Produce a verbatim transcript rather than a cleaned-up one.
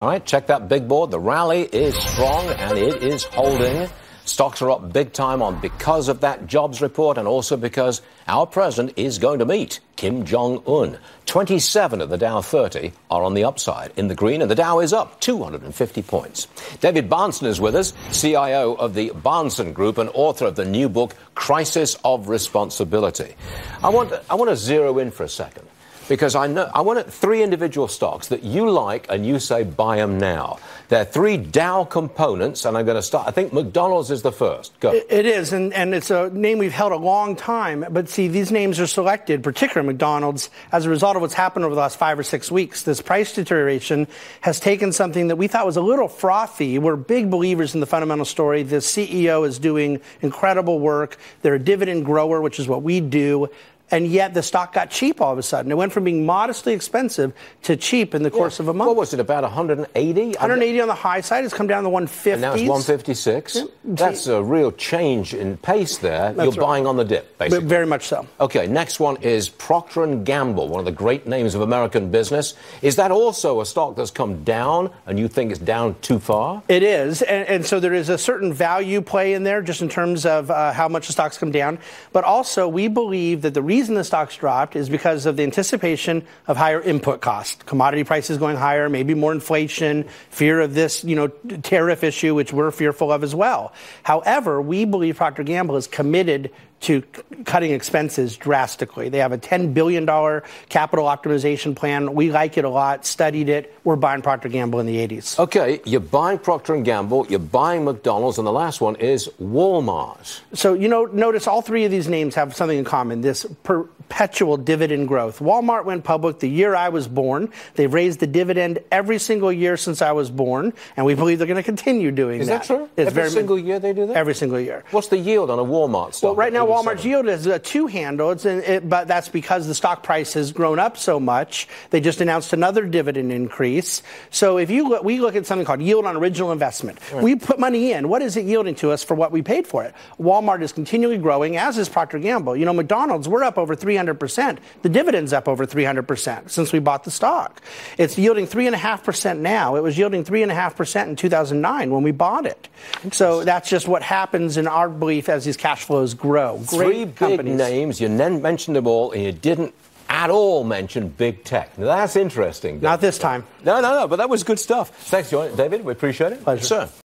All right, check that big board. The rally is strong and it is holding. Stocks are up big time on because of that jobs report and also because our president is going to meet Kim Jong-un. twenty-seven of the Dow thirty are on the upside in the green, and the Dow is up two hundred fifty points. David Bahnsen is with us, C I O of the Bahnsen Group and author of the new book, Crisis of Responsibility. I want, I want to zero in for a second. Because I know I want three individual stocks that you like and you say buy them now. There are three Dow components, and I'm going to start. I think McDonald's is the first. Go. It is, and, and it's a name we've held a long time. But see, these names are selected, particularly McDonald's, as a result of what's happened over the last five or six weeks. This price deterioration has taken something that we thought was a little frothy. We're big believers in the fundamental story. The C E O is doing incredible work. They're a dividend grower, which is what we do. And yet the stock got cheap all of a sudden. It went from being modestly expensive to cheap in the course yeah. of a month. What was it, about one hundred eighty? one hundred eighty on the high side. It's come down to one fifty. And now it's one fifty-six. Yeah. That's a real change in pace there. That's You're right. Buying on the dip, basically. But very much so. Okay, next one is Procter and Gamble, one of the great names of American business. Is that also a stock that's come down and you think it's down too far? It is, and, and so there is a certain value play in there just in terms of uh, how much the stock's come down. But also, we believe that the reason The reason the stocks dropped is because of the anticipation of higher input costs, commodity prices going higher, maybe more inflation, fear of this, you know, tariff issue, which we're fearful of as well. However, we believe Procter and Gamble is committed to cutting expenses drastically. They have a ten billion dollars capital optimization plan. We like it a lot, studied it. We're buying Procter and Gamble in the eighties. Okay, you're buying Procter and Gamble, you're buying McDonald's, and the last one is Walmart. So, you know, notice all three of these names have something in common, this perpetual dividend growth. Walmart went public the year I was born. They've raised the dividend every single year since I was born, and we believe they're going to continue doing that. Is that true? It's every single year they do that? Every single year. What's the yield on a Walmart stock? Well, right now, Walmart's yield is a two-handle, it, but that's because the stock price has grown up so much. They just announced another dividend increase. So if you look, we look at something called yield on original investment. Right. We put money in. What is it yielding to us for what we paid for it? Walmart is continually growing, as is Procter and Gamble. You know, McDonald's, we're up over three hundred percent. The dividend's up over three hundred percent since we bought the stock. It's yielding three point five percent now. It was yielding three point five percent in two thousand nine when we bought it. So that's just what happens in our belief as these cash flows grow. Three big companies. Names, you mentioned them all, and you didn't at all mention big tech. Now, that's interesting. David. Not this time. No, no, no, but that was good stuff. Thanks, David. We appreciate it. Pleasure. Sir.